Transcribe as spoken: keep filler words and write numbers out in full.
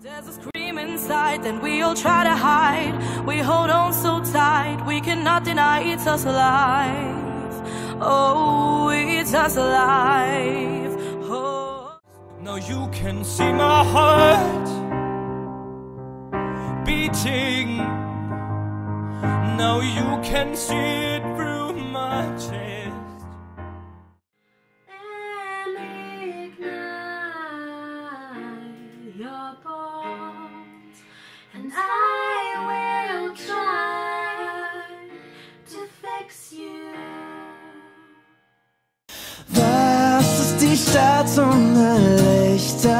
There's a scream inside, then we all try to hide. We hold on so tight, we cannot deny it's us alive. Oh, it's us alive. Oh. Now you can see my heart beating. Now you can see it through my chest. And I will try to fix you. Das ist die Stadt ohne Lichter.